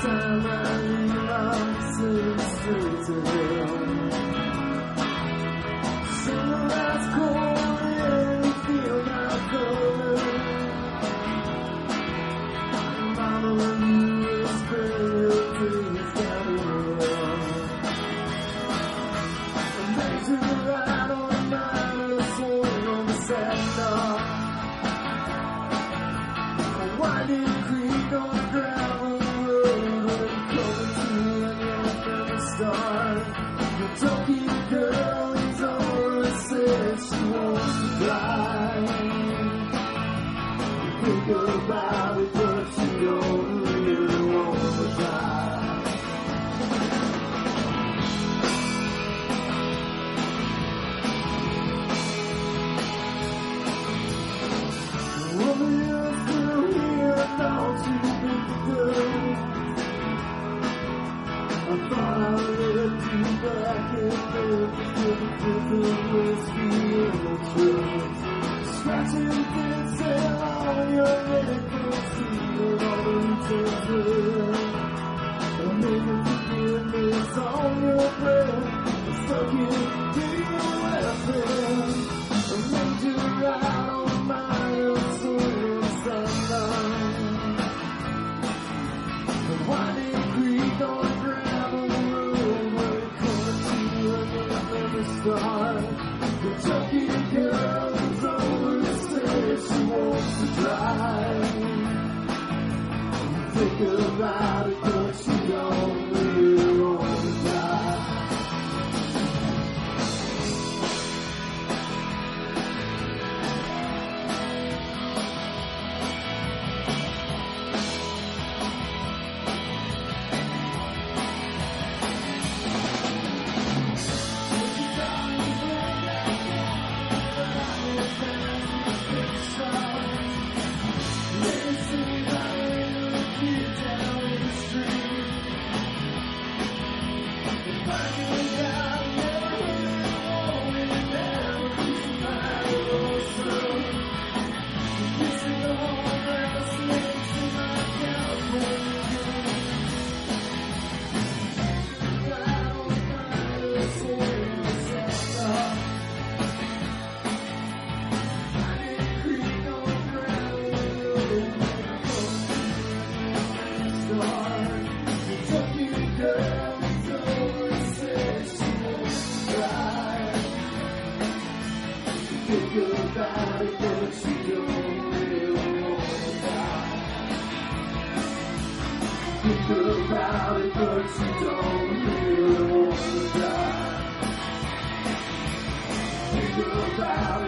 About it, but you don't really want to die.